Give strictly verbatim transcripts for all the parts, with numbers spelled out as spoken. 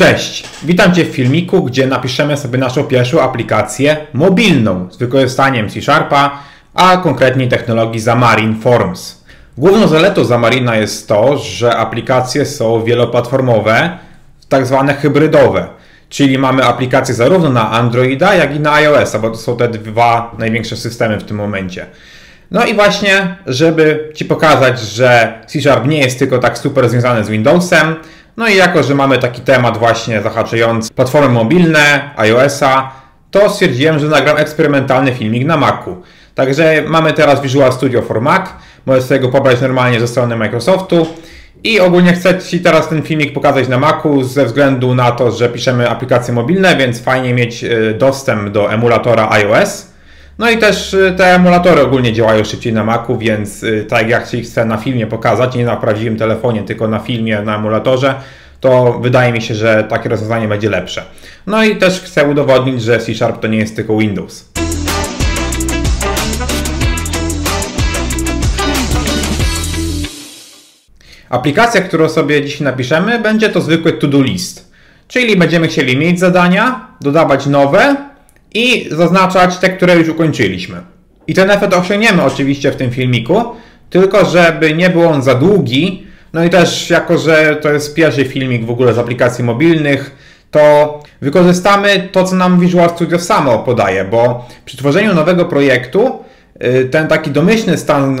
Cześć! Witam Cię w filmiku, gdzie napiszemy sobie naszą pierwszą aplikację mobilną z wykorzystaniem C sharpa, a konkretnie technologii Xamarin Forms. Główną zaletą Xamarina jest to, że aplikacje są wieloplatformowe, tak zwane hybrydowe, czyli mamy aplikacje zarówno na Androida, jak i na iOS, bo to są te dwa największe systemy w tym momencie. No i właśnie, żeby Ci pokazać, że C sharp nie jest tylko tak super związany z Windowsem, no i jako, że mamy taki temat właśnie zahaczający platformy mobilne, iOS-a, to stwierdziłem, że nagram eksperymentalny filmik na Macu. Także mamy teraz Visual Studio for Mac, możesz sobie go pobrać normalnie ze strony Microsoftu i ogólnie chcę Ci teraz ten filmik pokazać na Macu ze względu na to, że piszemy aplikacje mobilne, więc fajnie mieć dostęp do emulatora iOS. No i też te emulatory ogólnie działają szybciej na Macu, więc tak jak Ci chcę na filmie pokazać, nie na prawdziwym telefonie, tylko na filmie, na emulatorze, to wydaje mi się, że takie rozwiązanie będzie lepsze. No i też chcę udowodnić, że C sharp to nie jest tylko Windows. Aplikacja, którą sobie dziś napiszemy, będzie to zwykły to-do list. Czyli będziemy chcieli mieć zadania, dodawać nowe, i zaznaczać te, które już ukończyliśmy. I ten efekt osiągniemy oczywiście w tym filmiku, tylko żeby nie był on za długi, no i też jako, że to jest pierwszy filmik w ogóle z aplikacji mobilnych, to wykorzystamy to, co nam Visual Studio samo podaje, bo przy tworzeniu nowego projektu ten taki domyślny stan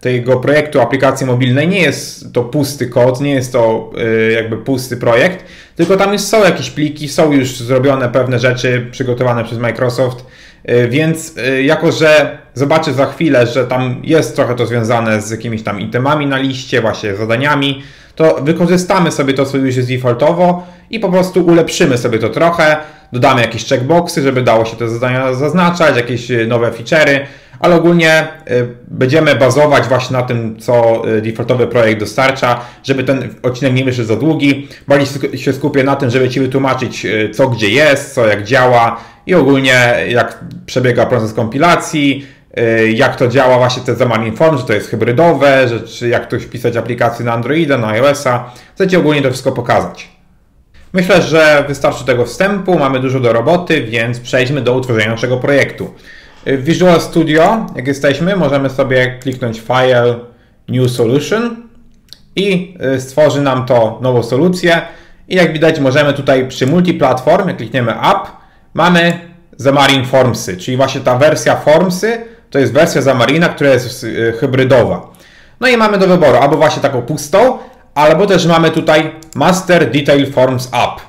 tego projektu aplikacji mobilnej nie jest to pusty kod, nie jest to jakby pusty projekt, tylko tam już są jakieś pliki, są już zrobione pewne rzeczy przygotowane przez Microsoft, więc jako, że zobaczysz za chwilę, że tam jest trochę to związane z jakimiś tam itemami na liście, właśnie zadaniami, to wykorzystamy sobie to, co już jest defaultowo i po prostu ulepszymy sobie to trochę, dodamy jakieś checkboxy, żeby dało się te zadania zaznaczać, jakieś nowe feature'y, ale ogólnie będziemy bazować właśnie na tym, co defaultowy projekt dostarcza, żeby ten odcinek nie wyszedł za długi. Bardziej się skupię na tym, żeby Ci wytłumaczyć, co gdzie jest, co jak działa i ogólnie jak przebiega proces kompilacji, jak to działa właśnie te Xamarin Forms, że to jest hybrydowe, że, czy jak tu wpisać aplikacje na Androida, na iOS-a. Chcę Ci ogólnie to wszystko pokazać. Myślę, że wystarczy tego wstępu, mamy dużo do roboty, więc przejdźmy do utworzenia naszego projektu. W Visual Studio, jak jesteśmy, możemy sobie kliknąć File, New Solution i stworzy nam to nową solucję. I jak widać, możemy tutaj przy Multiplatform, jak klikniemy App, mamy Xamarin Formsy, czyli właśnie ta wersja Formsy, to jest wersja Xamarina, która jest hybrydowa. No i mamy do wyboru albo właśnie taką pustą, albo też mamy tutaj Master Detail Forms App.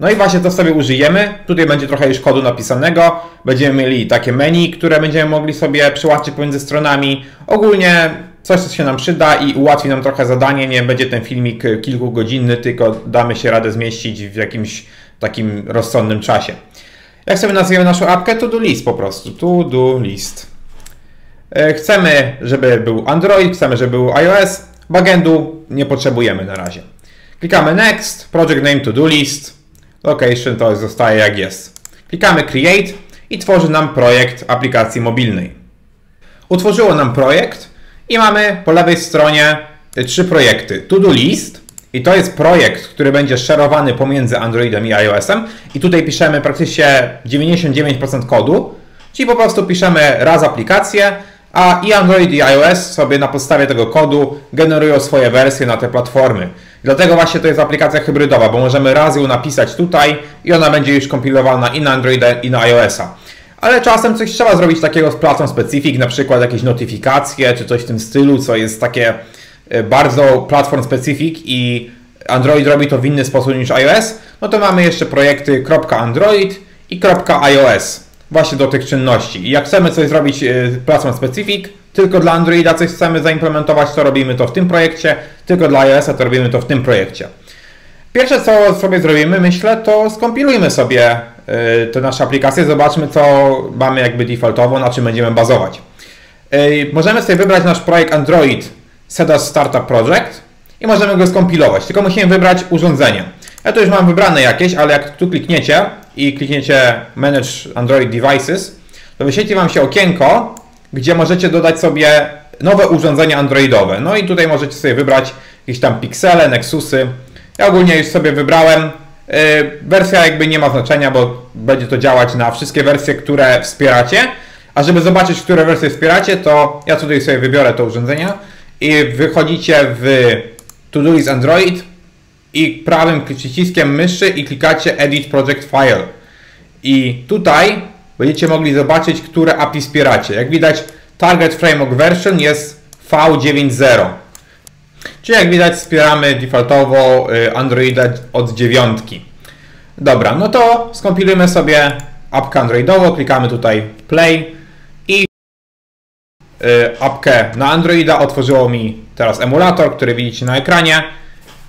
No i właśnie to sobie użyjemy. Tutaj będzie trochę już kodu napisanego. Będziemy mieli takie menu, które będziemy mogli sobie przełączyć pomiędzy stronami. Ogólnie coś, co się nam przyda i ułatwi nam trochę zadanie. Nie będzie ten filmik kilkugodzinny, tylko damy się radę zmieścić w jakimś takim rozsądnym czasie. Jak sobie nazwiemy naszą apkę? To do list po prostu. To do list. Chcemy, żeby był Android, chcemy, żeby był iOS. Backendu nie potrzebujemy na razie. Klikamy Next, Project Name To Do List, Location to zostaje jak jest. Klikamy Create i tworzy nam projekt aplikacji mobilnej. Utworzyło nam projekt i mamy po lewej stronie trzy projekty. To Do List i to jest projekt, który będzie szerowany pomiędzy Androidem i iOS-em i tutaj piszemy praktycznie dziewięćdziesiąt dziewięć procent kodu, czyli po prostu piszemy raz aplikację, a i Android i iOS sobie na podstawie tego kodu generują swoje wersje na te platformy. Dlatego właśnie to jest aplikacja hybrydowa, bo możemy raz ją napisać tutaj i ona będzie już kompilowana i na Androida i na iOS-a. Ale czasem coś trzeba zrobić takiego z pracą specyfik, na przykład jakieś notyfikacje czy coś w tym stylu, co jest takie bardzo platform specyfik i Android robi to w inny sposób niż iOS. No to mamy jeszcze projekty .android i .ios. Właśnie do tych czynności. I jak chcemy coś zrobić platform specific, tylko dla Androida coś chcemy zaimplementować, to robimy to w tym projekcie, tylko dla iOS-a to robimy to w tym projekcie. Pierwsze, co sobie zrobimy, myślę, to skompilujmy sobie te nasze aplikacje, zobaczmy, co mamy jakby defaultowo, na czym będziemy bazować. Możemy sobie wybrać nasz projekt Android C S Startup Project i możemy go skompilować, tylko musimy wybrać urządzenie. Ja tu już mam wybrane jakieś, ale jak tu klikniecie i klikniecie Manage Android Devices, to wyświetli Wam się okienko, gdzie możecie dodać sobie nowe urządzenia androidowe. No i tutaj możecie sobie wybrać jakieś tam piksele, nexusy. Ja ogólnie już sobie wybrałem Wersja jakby nie ma znaczenia, bo będzie to działać na wszystkie wersje, które wspieracie. A żeby zobaczyć, które wersje wspieracie, to ja tutaj sobie wybiorę to urządzenie i wychodzicie w To Do List Android i prawym przyciskiem myszy i klikacie Edit Project File. I tutaj będziecie mogli zobaczyć, które A P I wspieracie. Jak widać, Target Framework Version jest V dziewięć zero. Czyli jak widać, wspieramy defaultowo Androida od dziewięć. Dobra, no to skompilujemy sobie apkę Androidową, klikamy tutaj Play i apkę na Androida. Otworzyło mi teraz emulator, który widzicie na ekranie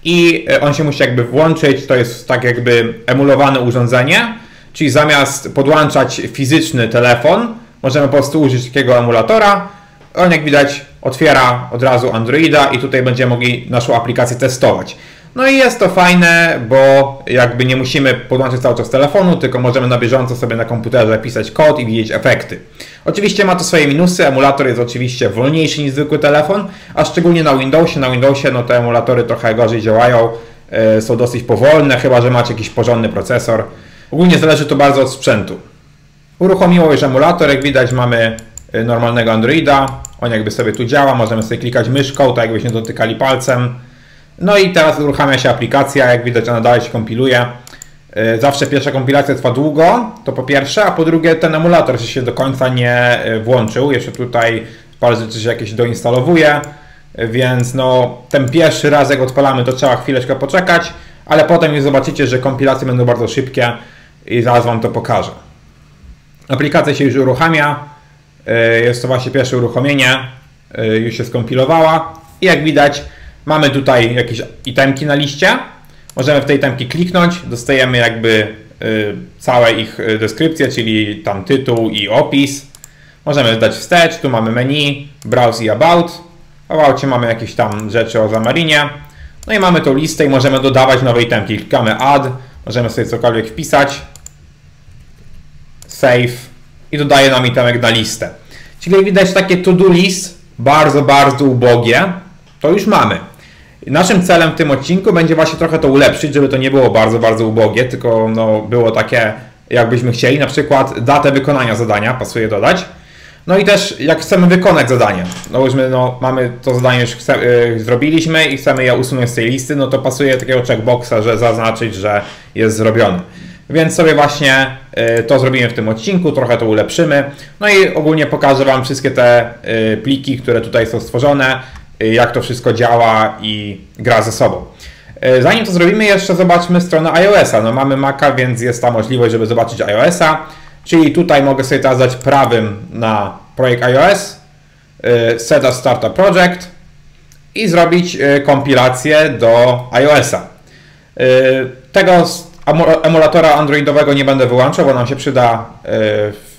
i on się musi jakby włączyć, to jest tak jakby emulowane urządzenie, czyli zamiast podłączać fizyczny telefon, możemy po prostu użyć takiego emulatora. On jak widać otwiera od razu Androida i tutaj będziemy mogli naszą aplikację testować. No i jest to fajne, bo jakby nie musimy podłączyć cały czas telefonu, tylko możemy na bieżąco sobie na komputerze pisać kod i widzieć efekty. Oczywiście ma to swoje minusy, emulator jest oczywiście wolniejszy niż zwykły telefon, a szczególnie na Windowsie. Na Windowsie no te emulatory trochę gorzej działają, yy, są dosyć powolne, chyba że macie jakiś porządny procesor. Ogólnie zależy to bardzo od sprzętu. Uruchomiło już emulator, jak widać mamy normalnego Androida, on jakby sobie tu działa, możemy sobie klikać myszką, tak jakbyśmy dotykali palcem. No i teraz uruchamia się aplikacja, jak widać ona dalej się kompiluje. Zawsze pierwsza kompilacja trwa długo, to po pierwsze, a po drugie ten emulator się do końca nie włączył. Jeszcze tutaj parę rzeczy się jakieś doinstalowuje, więc no ten pierwszy raz jak odpalamy to trzeba chwileczkę poczekać, ale potem już zobaczycie, że kompilacje będą bardzo szybkie i zaraz Wam to pokażę. Aplikacja się już uruchamia, jest to właśnie pierwsze uruchomienie, już się skompilowała i jak widać mamy tutaj jakieś itemki na liście, możemy w te itemki kliknąć, dostajemy jakby całe ich deskrypcje, czyli tam tytuł i opis. Możemy dać wstecz, tu mamy menu, browse i about. W aboucie mamy jakieś tam rzeczy o Xamarinie. No i mamy tą listę i możemy dodawać nowe itemki. Klikamy add, możemy sobie cokolwiek wpisać, save i dodaje nam itemek na listę. Czyli widać takie to-do list, bardzo, bardzo ubogie, to już mamy. Naszym celem w tym odcinku będzie właśnie trochę to ulepszyć, żeby to nie było bardzo, bardzo ubogie, tylko no było takie, jakbyśmy chcieli, na przykład datę wykonania zadania, pasuje dodać. No i też jak chcemy wykonać zadanie, no, no mamy to zadanie już chce, yy, zrobiliśmy i chcemy je usunąć z tej listy, no to pasuje takiego checkboxa, że zaznaczyć, że jest zrobiony. Więc sobie właśnie yy, to zrobimy w tym odcinku, trochę to ulepszymy. No i ogólnie pokażę Wam wszystkie te yy, pliki, które tutaj są stworzone, jak to wszystko działa i gra ze sobą. Zanim to zrobimy, jeszcze zobaczmy stronę iOS-a. No mamy Maca, więc jest ta możliwość, żeby zobaczyć iOS-a. Czyli tutaj mogę sobie teraz dać prawym na projekt iOS, Set as Startup Project i zrobić kompilację do iOS-a. Tego emulatora androidowego nie będę wyłączał, bo nam się przyda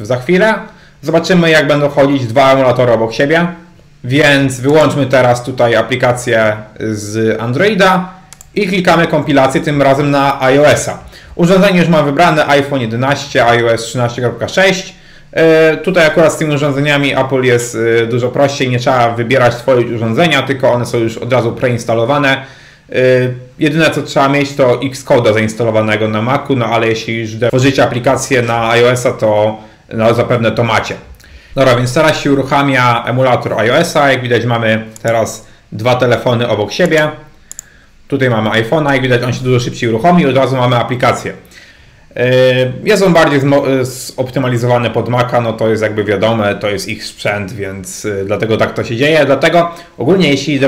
za chwilę. Zobaczymy, jak będą chodzić dwa emulatory obok siebie. Więc wyłączmy teraz tutaj aplikację z Androida i klikamy kompilację, tym razem na iOS-a. Urządzenie już mam wybrane, iPhone jedenaście, iOS trzynaście kropka sześć. Yy, tutaj akurat z tymi urządzeniami Apple jest yy, dużo prościej, nie trzeba wybierać swoich urządzenia, tylko one są już od razu preinstalowane. Yy, jedyne co trzeba mieć to Xcode'a zainstalowanego na Macu, no ale jeśli już tworzycie aplikację na iOS-a, to no, zapewne to macie. Dobra, więc teraz się uruchamia emulator iOS-a. Jak widać mamy teraz dwa telefony obok siebie. Tutaj mamy iPhone'a, jak widać on się dużo szybciej uruchomi i od razu mamy aplikację. Jest on bardziej zoptymalizowany pod Maca, no to jest jakby wiadome, to jest ich sprzęt, więc dlatego tak to się dzieje. Dlatego ogólnie jeśli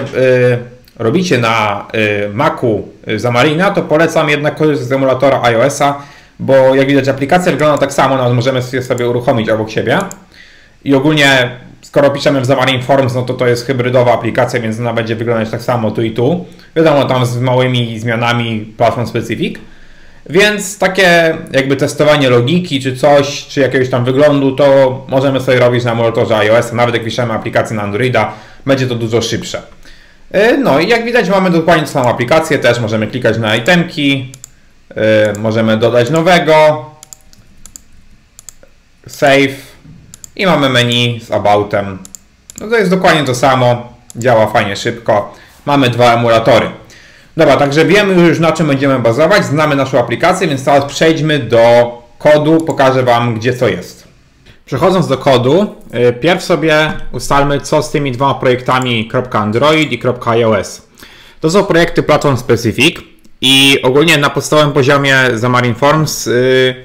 robicie na Macu Xamarina, to polecam jednak korzystać z emulatora iOS-a, bo jak widać aplikacja wygląda tak samo, nawet możemy sobie uruchomić obok siebie. I ogólnie, skoro piszemy w Xamarin Forms, no to to jest hybrydowa aplikacja, więc ona będzie wyglądać tak samo tu i tu. Wiadomo, tam z małymi zmianami platform specific. Więc takie jakby testowanie logiki, czy coś, czy jakiegoś tam wyglądu, to możemy sobie robić na emulatorze iOS. Nawet jak piszemy aplikację na Androida, będzie to dużo szybsze. No i jak widać mamy dokładnie samą aplikację, też możemy klikać na itemki, możemy dodać nowego, save. I mamy menu z aboutem. No to jest dokładnie to samo. Działa fajnie, szybko. Mamy dwa emulatory. Dobra, także wiemy już, na czym będziemy bazować, znamy naszą aplikację, więc teraz przejdźmy do kodu, pokażę Wam, gdzie co jest. Przechodząc do kodu, pierw sobie ustalmy, co z tymi dwoma projektami .android i .iOS. To są projekty platform specific i ogólnie na podstawowym poziomie Xamarin Forms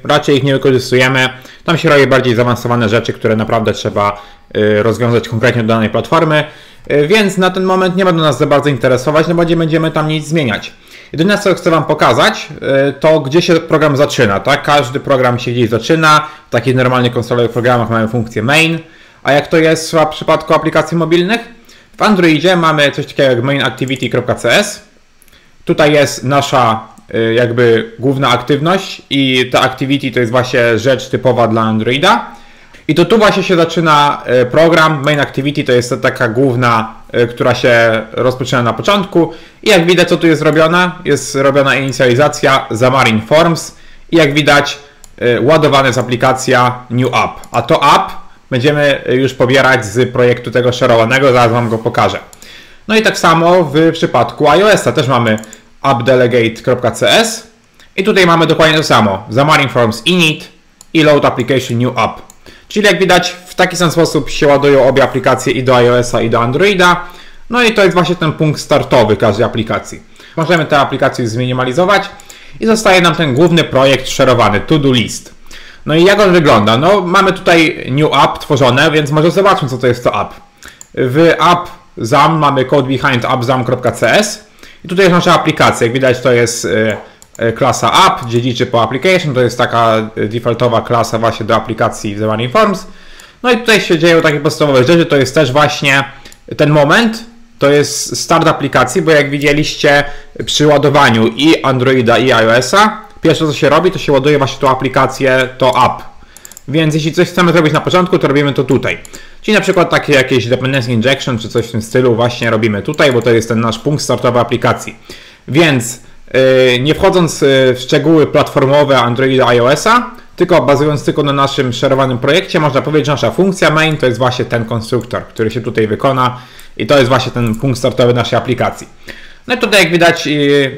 raczej ich nie wykorzystujemy. Tam się robi bardziej zaawansowane rzeczy, które naprawdę trzeba rozwiązać konkretnie do danej platformy, więc na ten moment nie będą nas za bardzo interesować, no bo nie będziemy tam nic zmieniać. Jedyne, co chcę Wam pokazać, to gdzie się program zaczyna, tak? Każdy program się gdzieś zaczyna, w takich normalnych konsolowych programach mamy funkcję main, a jak to jest w przypadku aplikacji mobilnych? W Androidzie mamy coś takiego jak main activity kropka c s, tutaj jest nasza jakby główna aktywność i ta activity to jest właśnie rzecz typowa dla Androida. I to tu właśnie się zaczyna program, main activity to jest ta taka główna, która się rozpoczyna na początku. I jak widać, co tu jest robione, jest robiona inicjalizacja Xamarin Forms i jak widać ładowana jest aplikacja New App. A to app będziemy już pobierać z projektu tego szerowanego, zaraz Wam go pokażę. No i tak samo w przypadku iOS-a też mamy app delegate kropka c s i tutaj mamy dokładnie to samo, Xamarin Forms init i load application new app. Czyli jak widać, w taki sam sposób się ładują obie aplikacje i do iOS-a, i do Androida. No i to jest właśnie ten punkt startowy każdej aplikacji. Możemy tę aplikację zminimalizować i zostaje nam ten główny projekt szerowany, to-do list. No i jak on wygląda? No mamy tutaj new app tworzone, więc może zobaczmy, co to jest to app. W app.xaml mamy code behind app xaml kropka c s i tutaj jest nasza aplikacja. Jak widać, to jest klasa app, dziedziczy po application, to jest taka defaultowa klasa właśnie do aplikacji w Xamarin Forms. No i tutaj się dzieją takie podstawowe rzeczy, to jest też właśnie ten moment, to jest start aplikacji, bo jak widzieliście przy ładowaniu i Androida i iOS-a, pierwsze co się robi, to się ładuje właśnie tą aplikację, to app. Więc jeśli coś chcemy zrobić na początku, to robimy to tutaj. Czyli na przykład takie jakieś dependency injection, czy coś w tym stylu właśnie robimy tutaj, bo to jest ten nasz punkt startowy aplikacji. Więc nie wchodząc w szczegóły platformowe Androida, iOS-a, tylko bazując tylko na naszym szerowanym projekcie, można powiedzieć, że nasza funkcja main to jest właśnie ten konstruktor, który się tutaj wykona i to jest właśnie ten punkt startowy naszej aplikacji. No i tutaj jak widać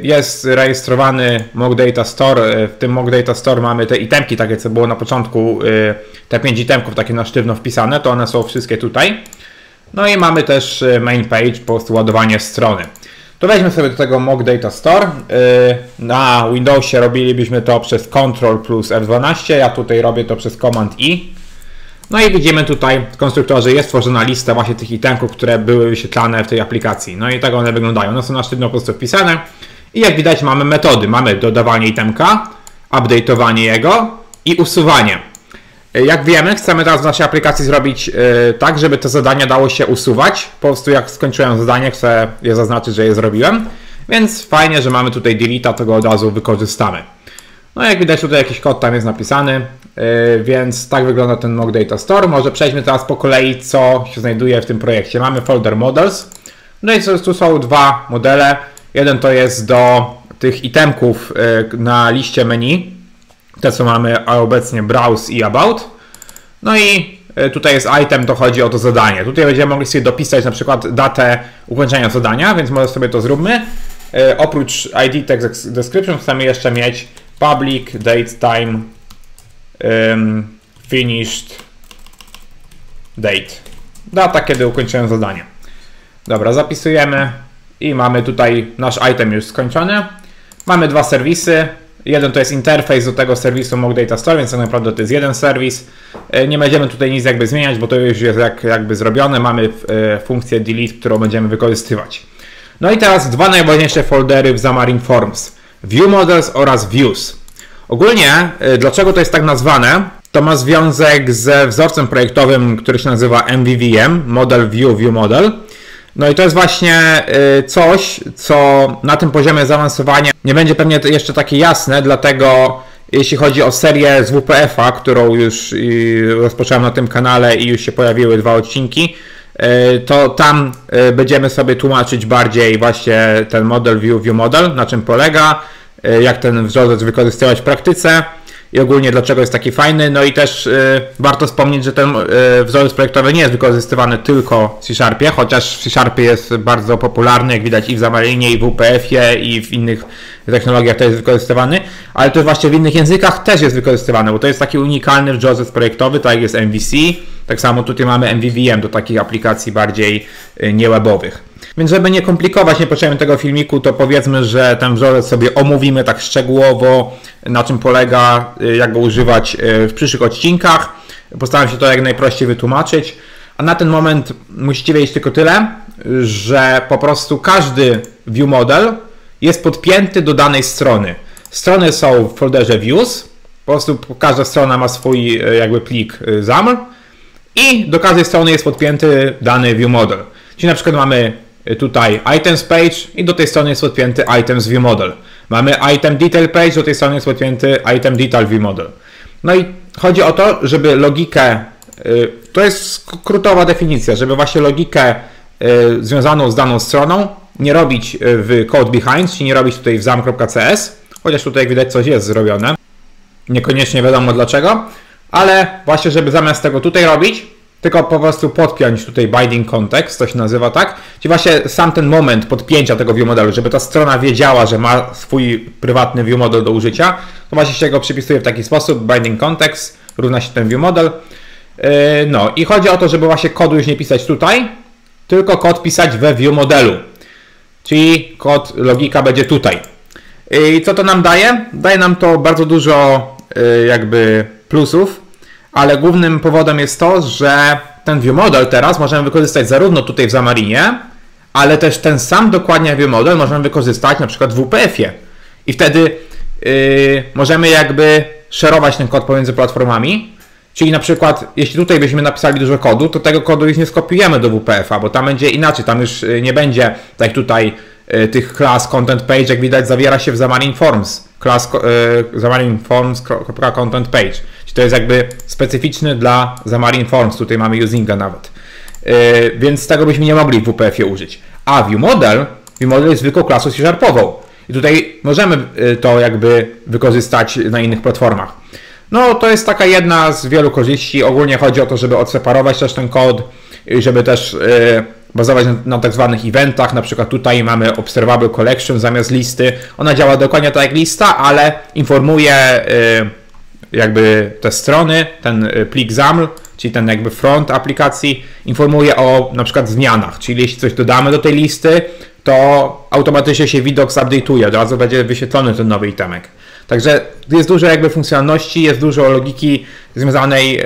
jest rejestrowany MockDataStore. W tym MockDataStore mamy te itemki takie, co było na początku, te pięć itemków takie na sztywno wpisane, to one są wszystkie tutaj. No i mamy też MainPage, po prostu ładowanie strony. To weźmy sobie do tego MockDataStore. Na Windowsie robilibyśmy to przez control plus f dwanaście, ja tutaj robię to przez command i. No i widzimy tutaj w konstruktorze jest tworzona lista właśnie tych itemków, które były wyświetlane w tej aplikacji. No i tak one wyglądają, one są na sztywno po prostu wpisane. I jak widać mamy metody, mamy dodawanie itemka, update'owanie jego i usuwanie. Jak wiemy, chcemy teraz w naszej aplikacji zrobić yy, tak, żeby te zadania dało się usuwać. Po prostu jak skończyłem zadanie, chcę je zaznaczyć, że je zrobiłem. Więc fajnie, że mamy tutaj delete'a, to go od razu wykorzystamy. No jak widać tutaj jakiś kod tam jest napisany, yy, więc tak wygląda ten MockDataStore. Może przejdźmy teraz po kolei, co się znajduje w tym projekcie. Mamy folder models. No i tu są dwa modele. Jeden to jest do tych itemków yy, na liście menu. Te co mamy obecnie browse i about. No i tutaj jest item, to chodzi o to zadanie. Tutaj będziemy mogli sobie dopisać na przykład datę ukończenia zadania, więc może sobie to zróbmy. E, oprócz I D text description chcemy jeszcze mieć public date time um, finished date. Data, kiedy ukończyłem zadanie. Dobra, zapisujemy i mamy tutaj nasz item już skończony. Mamy dwa serwisy. Jeden to jest interfejs do tego serwisu MockDataStore, więc tak naprawdę to jest jeden serwis. Nie będziemy tutaj nic jakby zmieniać, bo to już jest jak, jakby zrobione. Mamy funkcję delete, którą będziemy wykorzystywać. No i teraz dwa najważniejsze foldery w Xamarin Forms. View Models oraz Views. Ogólnie, dlaczego to jest tak nazwane, to ma związek ze wzorcem projektowym, który się nazywa M V V M, Model View, View Model. No i to jest właśnie coś, co na tym poziomie zaawansowania nie będzie pewnie jeszcze takie jasne, dlatego jeśli chodzi o serię z W P F a, którą już rozpocząłem na tym kanale i już się pojawiły dwa odcinki, to tam będziemy sobie tłumaczyć bardziej właśnie ten model view, view model, na czym polega, jak ten wzorzec wykorzystywać w praktyce i ogólnie dlaczego jest taki fajny. No i też y, warto wspomnieć, że ten y, wzorzec projektowy nie jest wykorzystywany tylko w C sharpie, chociaż w C sharpie jest bardzo popularny, jak widać i w Xamarinie, i w W P F ie, i w innych technologiach też jest wykorzystywany, ale to właśnie w innych językach też jest wykorzystywany, bo to jest taki unikalny wzorzec projektowy, tak jak jest M V C, tak samo tutaj mamy M V V M do takich aplikacji bardziej y, niewebowych. Więc żeby nie komplikować niepotrzebnie tego filmiku, to powiedzmy, że ten wzorzec sobie omówimy tak szczegółowo, na czym polega, jak go używać w przyszłych odcinkach. Postaram się to jak najprościej wytłumaczyć. A na ten moment musicie wiedzieć tylko tyle, że po prostu każdy view model jest podpięty do danej strony. Strony są w folderze views, po prostu każda strona ma swój jakby plik zaml i do każdej strony jest podpięty dany view model. Czyli na przykład mamy tutaj ItemsPage i do tej strony jest podpięty ItemsViewModel. Mamy ItemDetailPage, do tej strony jest podpięty ItemDetailViewModel. No i chodzi o to, żeby logikę, to jest skrótowa definicja, żeby właśnie logikę związaną z daną stroną nie robić w code behind, czyli nie robić tutaj w zam kropka c s, chociaż tutaj jak widać coś jest zrobione, niekoniecznie wiadomo dlaczego, ale właśnie żeby zamiast tego tutaj robić, tylko po prostu podpiąć tutaj binding context, to się nazywa tak, czyli właśnie sam ten moment podpięcia tego view modelu, żeby ta strona wiedziała, że ma swój prywatny view model do użycia, to właśnie się go przypisuje w taki sposób, binding context równa się ten view model. No i chodzi o to, żeby właśnie kodu już nie pisać tutaj, tylko kod pisać we view modelu, czyli kod, logika będzie tutaj. I co to nam daje? Daje nam to bardzo dużo jakby plusów, ale głównym powodem jest to, że ten viewModel teraz możemy wykorzystać zarówno tutaj w Xamarinie, ale też ten sam dokładnie viewModel możemy wykorzystać na przykład w W P F ie. I wtedy yy, możemy jakby szerować ten kod pomiędzy platformami. Czyli na przykład, jeśli tutaj byśmy napisali dużo kodu, to tego kodu już nie skopiujemy do W P F a, bo tam będzie inaczej, tam już nie będzie, tak jak tutaj, yy, tych klas ContentPage, jak widać, zawiera się w Xamarin Forms. Klas yy, Xamarin Forms.ContentPage. To jest jakby specyficzny dla Xamarin Forms, tutaj mamy usinga nawet. Yy, więc tego byśmy nie mogli w W P F ie użyć. A ViewModel, ViewModel jest zwykłą klasą C sharpową. I tutaj możemy to jakby wykorzystać na innych platformach. No to jest taka jedna z wielu korzyści. Ogólnie chodzi o to, żeby odseparować też ten kod, żeby też yy, bazować na, na tak zwanych eventach. Na przykład tutaj mamy Observable Collection zamiast listy. Ona działa dokładnie tak jak lista, ale informuje yy, jakby te strony, ten plik zaml, czyli ten jakby front aplikacji informuje o na przykład zmianach, czyli jeśli coś dodamy do tej listy, to automatycznie się widok zupdate'uje, od razu będzie wyświetlony ten nowy itemek. Także jest dużo jakby funkcjonalności, jest dużo logiki związanej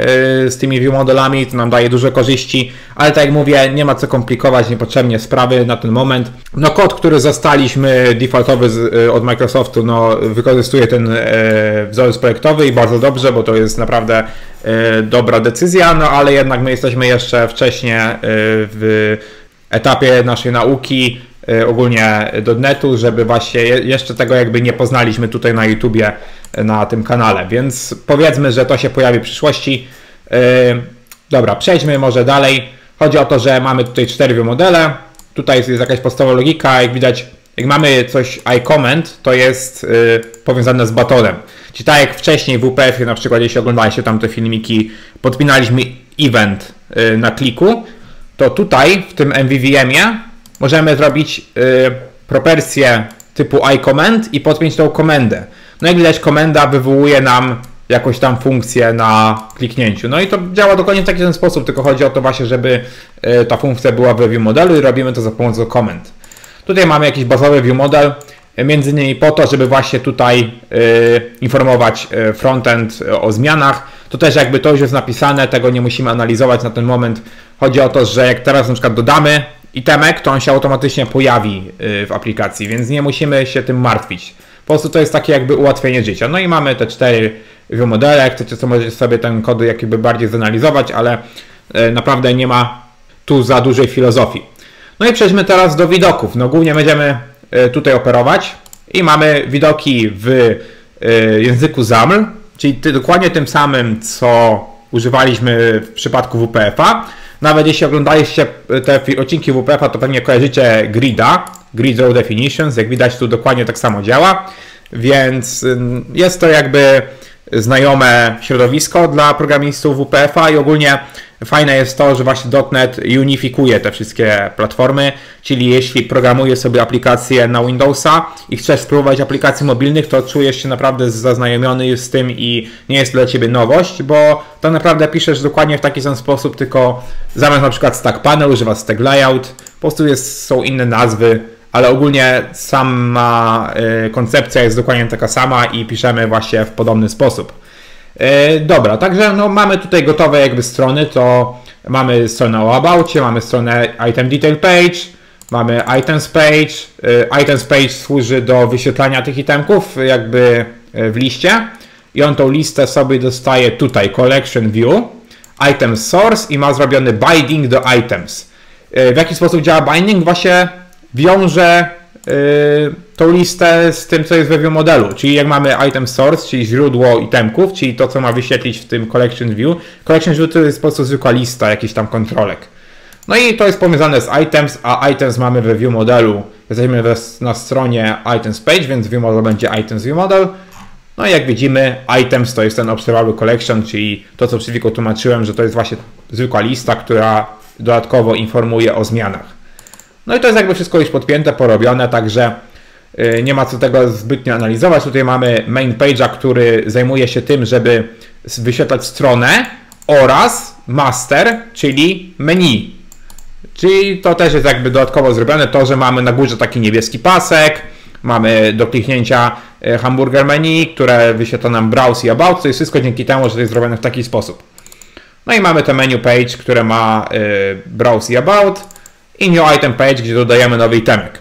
z tymi view modelami, to nam daje dużo korzyści, ale tak jak mówię, nie ma co komplikować niepotrzebnie sprawy na ten moment. No kod, który zastaliśmy defaultowy z, od Microsoftu, no wykorzystuje ten e, wzorzec projektowy i bardzo dobrze, bo to jest naprawdę e, dobra decyzja, no ale jednak my jesteśmy jeszcze wcześnie e, w etapie naszej nauki, ogólnie do netu, żeby właśnie jeszcze tego jakby nie poznaliśmy tutaj na YouTubie, na tym kanale, więc powiedzmy, że to się pojawi w przyszłości. Dobra, przejdźmy może dalej. Chodzi o to, że mamy tutaj cztery modele, tutaj jest jakaś podstawowa logika, jak widać, jak mamy coś ICommand, to jest powiązane z batonem, czyli tak jak wcześniej w W P F ie na przykład, jeśli oglądaliście tamte filmiki, podpinaliśmy event na kliku, to tutaj w tym M V V emie możemy zrobić y, propercję typu iCommand i podpiąć tą komendę. No jak widać, komenda wywołuje nam jakąś tam funkcję na kliknięciu. No i to działa dokładnie w taki ten sposób, tylko chodzi o to właśnie, żeby y, ta funkcja była w view modelu i robimy to za pomocą komend. Tutaj mamy jakiś bazowy view model, między innymi po to, żeby właśnie tutaj y, informować frontend o zmianach. To też jakby to już jest napisane, tego nie musimy analizować na ten moment. Chodzi o to, że jak teraz na przykład dodamy itemek, to on się automatycznie pojawi w aplikacji, więc nie musimy się tym martwić. Po prostu to jest takie jakby ułatwienie życia. No i mamy te cztery view modele. Jak chcecie, to możecie sobie ten kod jakby bardziej zanalizować, ale naprawdę nie ma tu za dużej filozofii. No i przejdźmy teraz do widoków. No głównie będziemy tutaj operować i mamy widoki w języku zaml, czyli dokładnie tym samym, co używaliśmy w przypadku W P F a. Nawet jeśli oglądaliście te odcinki W P F a, to pewnie kojarzycie Grida, Grid Row Definitions, jak widać tu dokładnie tak samo działa, więc jest to jakby znajome środowisko dla programistów W P F a i ogólnie fajne jest to, że właśnie .NET unifikuje te wszystkie platformy, czyli jeśli programujesz sobie aplikację na Windowsa i chcesz spróbować aplikacji mobilnych, to czujesz się naprawdę zaznajomiony z tym i nie jest to dla Ciebie nowość, bo tak naprawdę piszesz dokładnie w taki sam sposób, tylko zamiast na przykład StackPanel używasz StackLayout, po prostu jest, są inne nazwy, ale ogólnie sama y, koncepcja jest dokładnie taka sama i piszemy właśnie w podobny sposób. Dobra, także no mamy tutaj gotowe jakby strony, to mamy stronę o Aboucie, mamy stronę ItemDetailPage, mamy ItemsPage. ItemsPage służy do wyświetlania tych itemków jakby w liście i on tą listę sobie dostaje tutaj CollectionView, Items Source i ma zrobiony binding do Items. W jaki sposób działa binding? Właśnie wiąże tą listę z tym, co jest we view modelu, czyli jak mamy item source, czyli źródło itemków, czyli to, co ma wyświetlić w tym collection view. Collection view to jest po prostu zwykła lista jakichś tam kontrolek. No i to jest powiązane z items, a items mamy we view modelu. Jesteśmy na stronie items page, więc view model będzie items view model. No i jak widzimy, items to jest ten observable collection, czyli to, co przed chwilą tłumaczyłem, że to jest właśnie zwykła lista, która dodatkowo informuje o zmianach. No i to jest jakby wszystko już podpięte, porobione, także nie ma co tego zbytnio analizować. Tutaj mamy MainPage'a, który zajmuje się tym, żeby wyświetlać stronę oraz master, czyli menu. Czyli to też jest jakby dodatkowo zrobione, to, że mamy na górze taki niebieski pasek, mamy do kliknięcia hamburger menu, które wyświetla nam browse i about, to jest wszystko dzięki temu, że to jest zrobione w taki sposób. No i mamy te menu page, które ma browse i about. I new item page, gdzie dodajemy nowy itemek.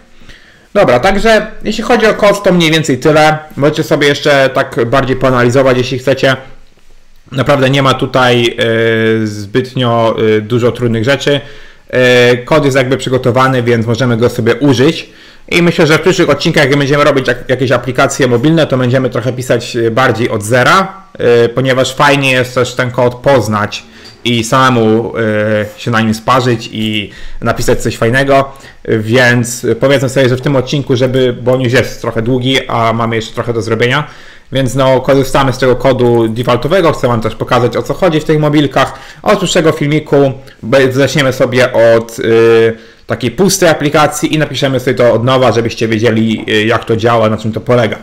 Dobra, także jeśli chodzi o kod, to mniej więcej tyle. Możecie sobie jeszcze tak bardziej poanalizować, jeśli chcecie. Naprawdę nie ma tutaj y, zbytnio y, dużo trudnych rzeczy. Y, kod jest jakby przygotowany, więc możemy go sobie użyć. I myślę, że w przyszłych odcinkach, jak będziemy robić jakieś aplikacje mobilne, to będziemy trochę pisać bardziej od zera, y, ponieważ fajnie jest też ten kod poznać i samemu y, się na nim sparzyć i napisać coś fajnego, więc powiedzmy sobie, że w tym odcinku, żeby, bo on już jest trochę długi, a mamy jeszcze trochę do zrobienia, więc no korzystamy z tego kodu defaultowego, chcę Wam też pokazać, o co chodzi w tych mobilkach. Otóż tego filmiku zaczniemy sobie od y, takiej pustej aplikacji i napiszemy sobie to od nowa, żebyście wiedzieli, y, jak to działa, na czym to polega.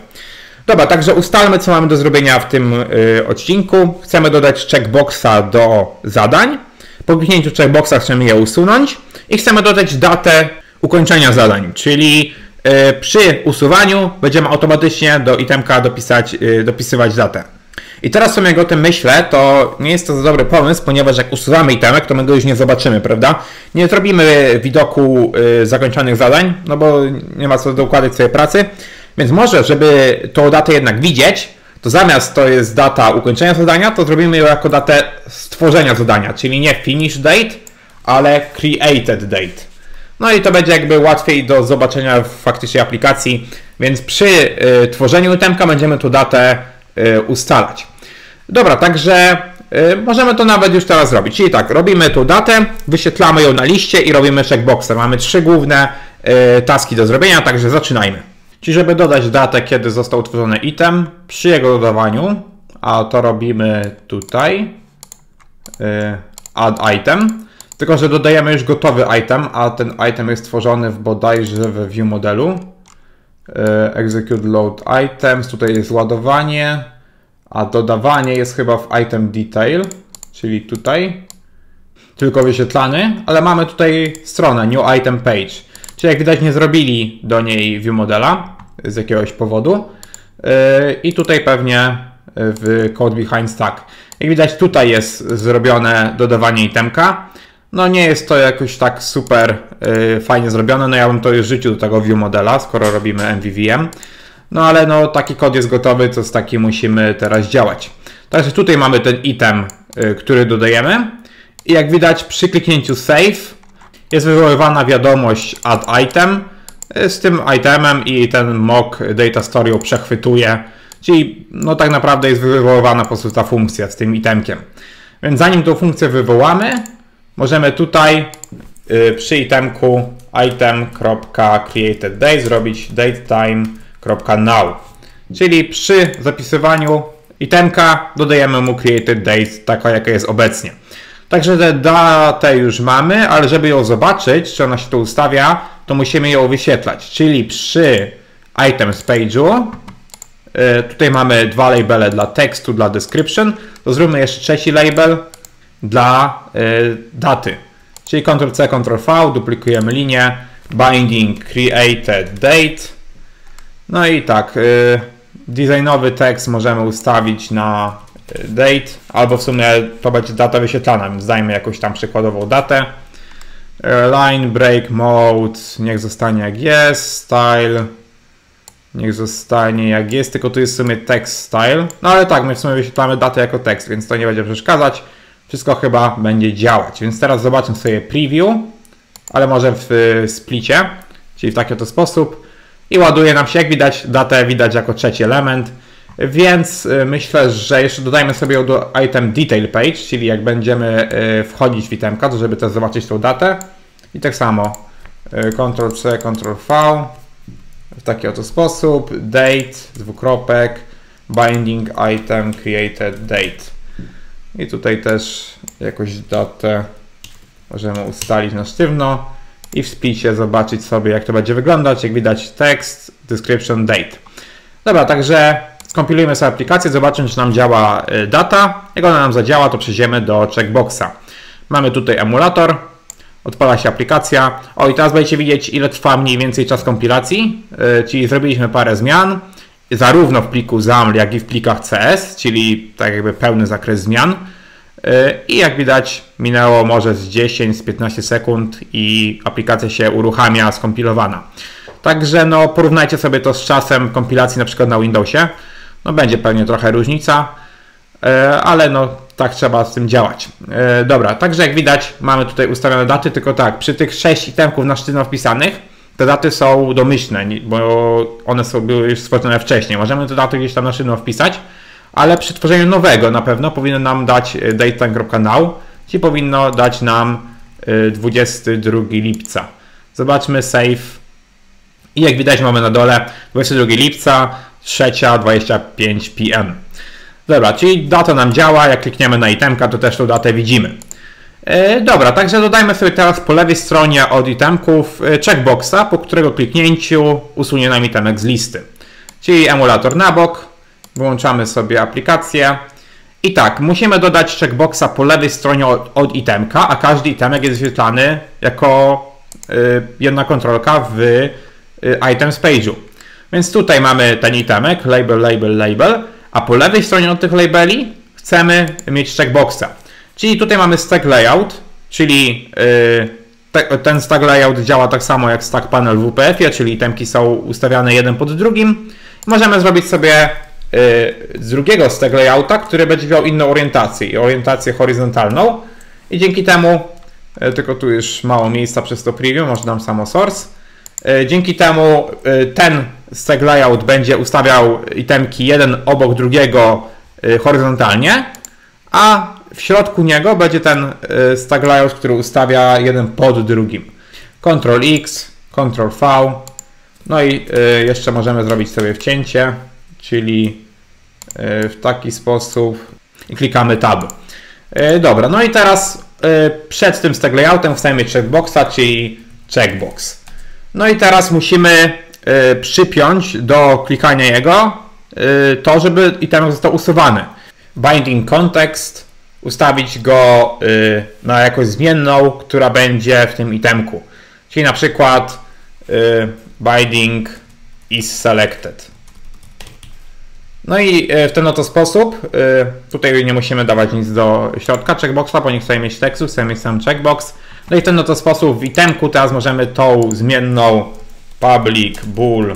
Dobra, także ustalmy, co mamy do zrobienia w tym y, odcinku. Chcemy dodać checkboxa do zadań. Po kliknięciu checkboxa chcemy je usunąć i chcemy dodać datę ukończenia zadań, czyli y, przy usuwaniu będziemy automatycznie do itemka dopisać, y, dopisywać datę. I teraz sobie jak o tym myślę, to nie jest to za dobry pomysł, ponieważ jak usuwamy itemek, to my go już nie zobaczymy, prawda? Nie zrobimy widoku y, zakończonych zadań, no bo nie ma co dokładać sobie pracy. Więc może, żeby tą datę jednak widzieć, to zamiast to jest data ukończenia zadania, to zrobimy ją jako datę stworzenia zadania, czyli nie finish date, ale created date. No i to będzie jakby łatwiej do zobaczenia w faktycznej aplikacji, więc przy y, tworzeniu itemka będziemy tą datę y, ustalać. Dobra, także y, możemy to nawet już teraz zrobić. Czyli tak, robimy tą datę, wyświetlamy ją na liście i robimy checkboxa. Mamy trzy główne y, taski do zrobienia, także zaczynajmy. Czyli żeby dodać datę, kiedy został utworzony item, przy jego dodawaniu, a to robimy tutaj, add item, tylko że dodajemy już gotowy item, a ten item jest tworzony w bodajże w view modelu, execute load items, tutaj jest ładowanie, a dodawanie jest chyba w item detail, czyli tutaj, tylko wyświetlany, ale mamy tutaj stronę new item page. Czyli jak widać, nie zrobili do niej view modela z jakiegoś powodu i tutaj pewnie w code behind stack. Jak widać, tutaj jest zrobione dodawanie itemka. No nie jest to jakoś tak super fajnie zrobione, no ja bym to już rzucił do tego view modela, skoro robimy M V V M. No ale no taki kod jest gotowy, to z takim musimy teraz działać. Także tutaj mamy ten item, który dodajemy i jak widać przy kliknięciu save jest wywoływana wiadomość add item z tym itemem i ten MockDataStore ją przechwytuje, czyli no tak naprawdę jest wywoływana po prostu ta funkcja z tym itemkiem. Więc zanim tą funkcję wywołamy, możemy tutaj y, przy itemku item.createdDate zrobić datetime.now, czyli przy zapisywaniu itemka, dodajemy mu created date, taka jaka jest obecnie. Także tę datę już mamy, ale żeby ją zobaczyć, czy ona się tu ustawia, to musimy ją wyświetlać. Czyli przy items page'u, tutaj mamy dwa labele dla tekstu, dla description, to zróbmy jeszcze trzeci label dla daty. Czyli kontrol C, kontrol V, duplikujemy linię, binding created date. No i tak, designowy tekst możemy ustawić na date, albo w sumie to będzie data wyświetlana, więc dajmy jakąś tam przykładową datę. Line, break, mode, niech zostanie jak jest, style, niech zostanie jak jest, tylko tu jest w sumie text style. No ale tak, my w sumie wyświetlamy datę jako tekst, więc to nie będzie przeszkadzać. Wszystko chyba będzie działać, więc teraz zobaczmy sobie preview, ale może w splicie, czyli w taki oto sposób. I ładuje nam się, jak widać, datę widać jako trzeci element, więc myślę, że jeszcze dodajmy sobie ją do ItemDetailPage, czyli jak będziemy wchodzić w itemka, to żeby też zobaczyć tą datę. I tak samo kontrol C, kontrol V, w taki oto sposób, date, dwukropek, binding item created date. I tutaj też jakąś datę możemy ustalić na sztywno i w splicie zobaczyć sobie, jak to będzie wyglądać. Jak widać, tekst, description, date. Dobra, także skompilujemy sobie aplikację, zobaczymy, czy nam działa data. Jak ona nam zadziała, to przejdziemy do checkboxa. Mamy tutaj emulator, odpala się aplikacja. O, i teraz będziecie widzieć, ile trwa mniej więcej czas kompilacji, czyli zrobiliśmy parę zmian, zarówno w pliku zaml, jak i w plikach C S, czyli tak jakby pełny zakres zmian. I jak widać, minęło może z dziesięć do piętnastu sekund i aplikacja się uruchamia, skompilowana. Także no, porównajcie sobie to z czasem kompilacji na przykład na Windowsie. No, będzie pewnie trochę różnica, ale no, tak trzeba z tym działać. Dobra, także jak widać, mamy tutaj ustawione daty, tylko tak, przy tych sześciu itemków na sztywno wpisanych, te daty są domyślne, bo one są były już stworzone wcześniej. Możemy te daty gdzieś tam na szybno wpisać, ale przy tworzeniu nowego na pewno powinno nam dać date.now, czyli powinno dać nam dwudziestego drugiego lipca. Zobaczmy save. I jak widać, mamy na dole dwudziestego drugiego lipca, trzecia dwadzieścia pięć p m Dobra, czyli data nam działa, jak klikniemy na itemka, to też tą datę widzimy. Dobra, także dodajmy sobie teraz po lewej stronie od itemków checkboxa, po którego kliknięciu usunie nam itemek z listy. Czyli emulator na bok, wyłączamy sobie aplikację. I tak, musimy dodać checkboxa po lewej stronie od, od itemka, a każdy itemek jest wyświetlany jako y, jedna kontrolka w y, items page'u. Więc tutaj mamy ten itemek, label, label, label, a po lewej stronie od tych labeli chcemy mieć checkboxa. Czyli tutaj mamy StackLayout, czyli te, ten StackLayout działa tak samo jak StackPanel w W P F ie, czyli itemki są ustawiane jeden pod drugim. Możemy zrobić sobie z drugiego StackLayouta, który będzie miał inną orientację i orientację horyzontalną. I dzięki temu, tylko tu już mało miejsca przez to preview, może dam samo source. Dzięki temu ten StackLayout będzie ustawiał itemki jeden obok drugiego horyzontalnie, a w środku niego będzie ten stack layout, który ustawia jeden pod drugim. kontrol X, kontrol V. No i jeszcze możemy zrobić sobie wcięcie, czyli w taki sposób i klikamy tab. Dobra, no i teraz przed tym stack layoutem wstajemy checkboxa, czyli checkbox. No i teraz musimy przypiąć do klikania jego to, żeby itemek został usuwany. Binding context, ustawić go y, na jakąś zmienną, która będzie w tym itemku. Czyli na przykład y, binding is selected. No i y, w ten oto sposób, y, tutaj nie musimy dawać nic do środka checkboxa, bo nie chcemy mieć tekstu, chcemy mieć sam checkbox. No i w ten oto sposób w itemku teraz możemy tą zmienną public bool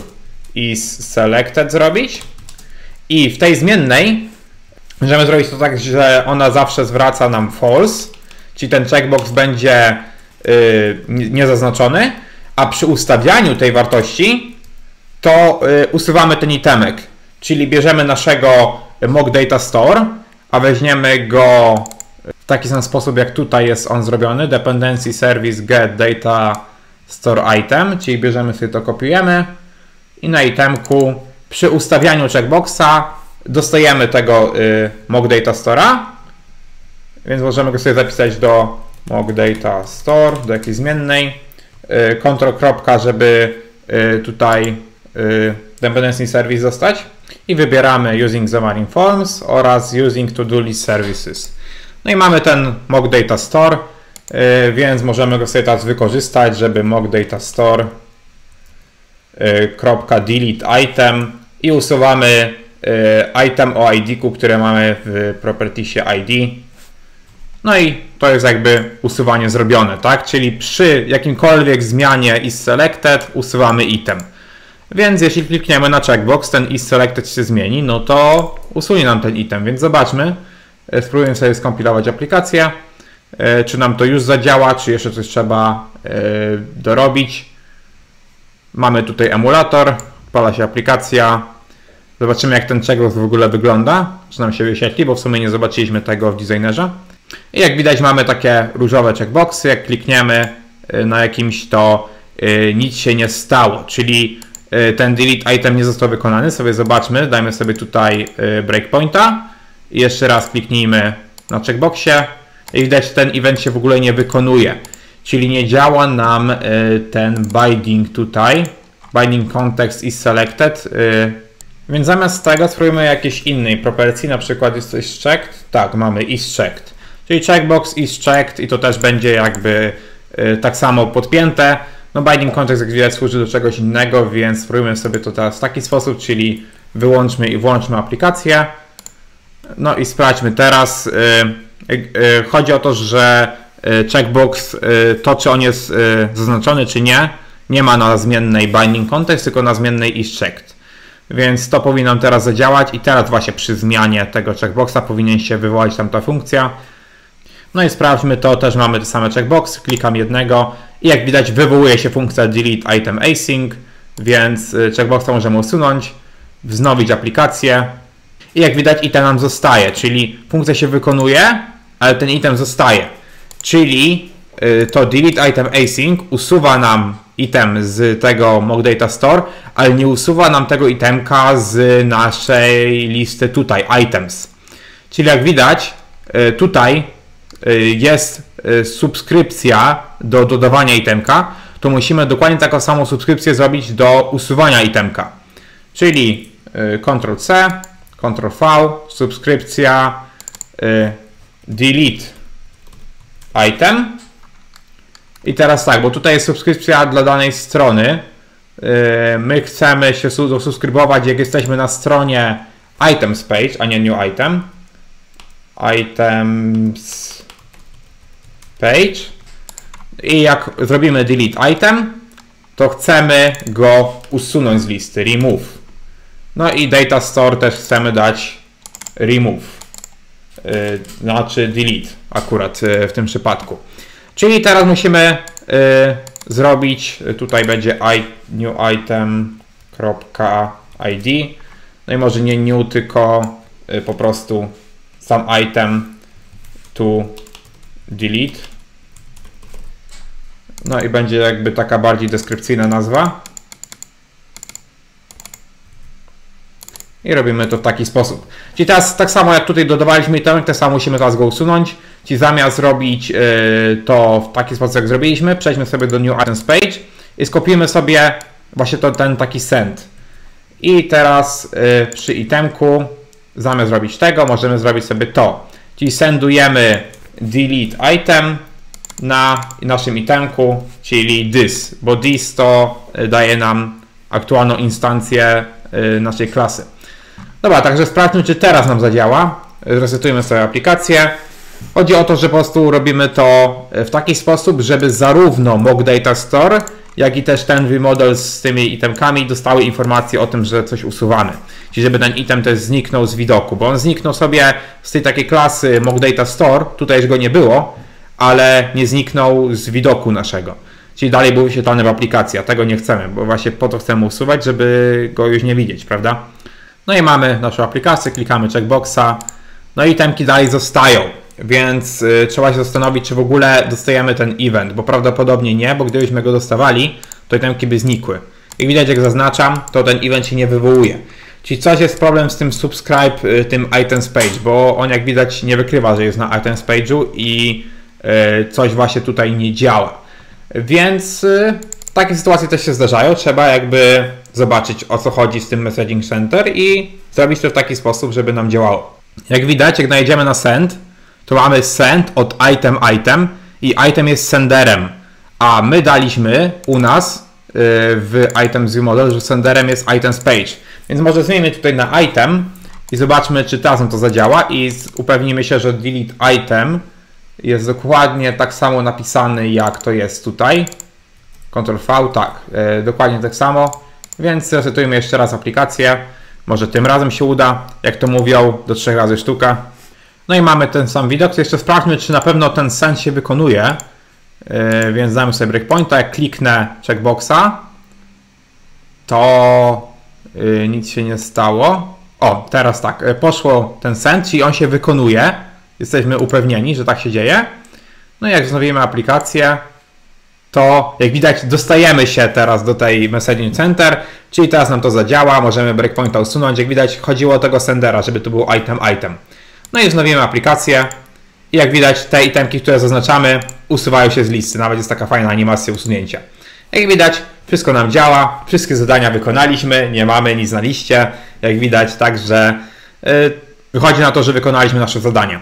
is selected zrobić. I w tej zmiennej możemy zrobić to tak, że ona zawsze zwraca nam false, czyli ten checkbox będzie yy, niezaznaczony, a przy ustawianiu tej wartości to yy, usuwamy ten itemek, czyli bierzemy naszego MockDataStore, a weźmiemy go w taki sam sposób, jak tutaj jest on zrobiony, Dependency Service get data store item, czyli bierzemy sobie to, kopiujemy i na itemku przy ustawianiu checkboxa dostajemy tego y, MockDataStore'a, więc możemy go sobie zapisać do MockDataStore, do jakiejś zmiennej. Y, Ctrl kropka, żeby y, tutaj y, Dependency Service zostać. I wybieramy Using Xamarin Forms oraz Using To-Do List Services. No i mamy ten MockDataStore, y, więc możemy go sobie teraz wykorzystać, żeby MockDataStore .delete item i usuwamy item o I D-ku, które mamy w propertiesie I D. No i to jest jakby usuwanie zrobione, tak? Czyli przy jakimkolwiek zmianie is selected usuwamy item. Więc jeśli klikniemy na checkbox, ten is selected się zmieni, no to usunie nam ten item. Więc zobaczmy, spróbujemy sobie skompilować aplikację, czy nam to już zadziała, czy jeszcze coś trzeba dorobić. Mamy tutaj emulator, odpala się aplikacja. Zobaczymy, jak ten checkbox w ogóle wygląda, czy nam się wyświetli, bo w sumie nie zobaczyliśmy tego w designerze. I jak widać, mamy takie różowe checkboxy. Jak klikniemy na jakimś, to nic się nie stało, czyli ten delete item nie został wykonany. Sobie zobaczmy, dajmy sobie tutaj breakpointa i jeszcze raz kliknijmy na checkboxie i widać, ten event się w ogóle nie wykonuje. Czyli nie działa nam ten binding tutaj, binding context is selected, więc zamiast tego spróbujmy jakiejś innej propercji, na przykład jest to is checked, tak, mamy is checked, czyli checkbox is checked i to też będzie jakby tak samo podpięte. No binding context, jak widać, służy do czegoś innego, więc spróbujmy sobie to teraz w taki sposób, czyli wyłączmy i włączmy aplikację. No i sprawdźmy teraz, chodzi o to, że checkbox, to czy on jest zaznaczony czy nie, nie ma na zmiennej binding context, tylko na zmiennej is checked. Więc to powinno teraz zadziałać i teraz właśnie przy zmianie tego checkboxa powinien się wywołać tam ta funkcja. No i sprawdźmy to, też mamy te same checkboxy, klikam jednego i jak widać wywołuje się funkcja delete item async, więc checkboxa możemy usunąć, wznowić aplikację i jak widać item nam zostaje, czyli funkcja się wykonuje, ale ten item zostaje. Czyli to delete item async usuwa nam item z tego MockDataStore, ale nie usuwa nam tego itemka z naszej listy tutaj, items. Czyli jak widać, tutaj jest subskrypcja do dodawania itemka, to musimy dokładnie taką samą subskrypcję zrobić do usuwania itemka. Czyli Ctrl C, Ctrl V, subskrypcja delete item i teraz tak, bo tutaj jest subskrypcja dla danej strony, my chcemy się subskrybować, jak jesteśmy na stronie ItemsPage, a nie New Item, ItemsPage i jak zrobimy delete item, to chcemy go usunąć z listy, remove, no i data store też chcemy dać remove, znaczy delete akurat w tym przypadku. Czyli teraz musimy y, zrobić, tutaj będzie i, new item.id, no i może nie new, tylko y, po prostu sam item to delete. No i będzie jakby taka bardziej deskrypcyjna nazwa. I robimy to w taki sposób. Czyli teraz tak samo jak tutaj dodawaliśmy itemek, tak samo musimy teraz go usunąć. Czyli zamiast robić y, to w taki sposób, jak zrobiliśmy, przejdźmy sobie do New Items Page i skopiujmy sobie właśnie to, ten taki send. I teraz y, przy itemku, zamiast robić tego, możemy zrobić sobie to. Czyli sendujemy delete item na naszym itemku, czyli this, bo this to daje nam aktualną instancję y, naszej klasy. Dobra, także sprawdźmy, czy teraz nam zadziała. Resetujemy sobie aplikację. Chodzi o to, że po prostu robimy to w taki sposób, żeby zarówno MockDataStore, jak i też ten view model z tymi itemkami dostały informacje o tym, że coś usuwamy. Czyli żeby ten item też zniknął z widoku, bo on zniknął sobie z tej takiej klasy MockDataStore, tutaj już go nie było, ale nie zniknął z widoku naszego. Czyli dalej był wyświetlany w aplikacji, a tego nie chcemy, bo właśnie po to chcemy usuwać, żeby go już nie widzieć, prawda? No i mamy naszą aplikację, klikamy checkboxa, no i itemki dalej zostają, więc y, trzeba się zastanowić, czy w ogóle dostajemy ten event, bo prawdopodobnie nie, bo gdybyśmy go dostawali, to itemki by znikły. Jak widać, jak zaznaczam, to ten event się nie wywołuje. Czyli coś jest problem z tym subscribe, tym ItemsPage, bo on jak widać nie wykrywa, że jest na ItemsPage'u i coś właśnie tutaj nie działa. Więc takie sytuacje też się zdarzają. Trzeba jakby zobaczyć, o co chodzi z tym Messaging Center i zrobić to w taki sposób, żeby nam działało. Jak widać, jak najedziemy na send, to mamy send od item item i item jest senderem, a my daliśmy u nas w item view model, że senderem jest ItemsPage. Więc może zmienimy tutaj na item i zobaczmy, czy razem to zadziała i upewnimy się, że delete item jest dokładnie tak samo napisany, jak to jest tutaj. Ctrl V, tak, yy, dokładnie tak samo. Więc resetujmy jeszcze raz aplikację. Może tym razem się uda, jak to mówią, do trzech razy sztuka. No i mamy ten sam widok. Jeszcze sprawdźmy, czy na pewno ten send się wykonuje. Yy, więc damy sobie breakpointa. Jak kliknę checkboxa, to yy, nic się nie stało. O, teraz tak, yy, poszło ten send, czyli on się wykonuje. Jesteśmy upewnieni, że tak się dzieje. No i jak wznowimy aplikację, to jak widać dostajemy się teraz do tej Messaging Center, czyli teraz nam to zadziała, możemy breakpointa usunąć. Jak widać chodziło o tego sendera, żeby to był item item. No i wznowimy aplikację i jak widać te itemki, które zaznaczamy, usuwają się z listy. Nawet jest taka fajna animacja usunięcia. Jak widać wszystko nam działa, wszystkie zadania wykonaliśmy, nie mamy nic na liście. Jak widać także yy, wychodzi na to, że wykonaliśmy nasze zadanie.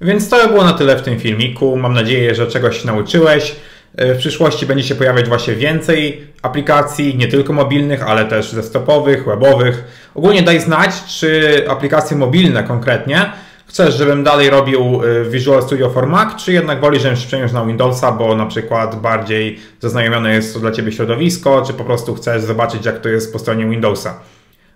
Więc to było na tyle w tym filmiku. Mam nadzieję, że czegoś się nauczyłeś. W przyszłości będzie się pojawiać właśnie więcej aplikacji, nie tylko mobilnych, ale też desktopowych, webowych. Ogólnie daj znać, czy aplikacje mobilne konkretnie chcesz, żebym dalej robił Visual Studio for Mac, czy jednak woli, żebym się przeniósł na Windowsa, bo na przykład bardziej zaznajomione jest to dla Ciebie środowisko, czy po prostu chcesz zobaczyć, jak to jest po stronie Windowsa.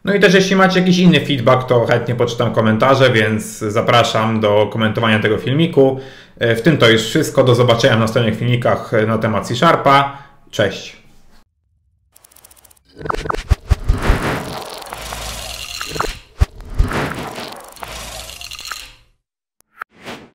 No i też jeśli macie jakiś inny feedback, to chętnie poczytam komentarze, więc zapraszam do komentowania tego filmiku. W tym to już wszystko. Do zobaczenia na następnych filmikach na temat C sharpa. Cześć!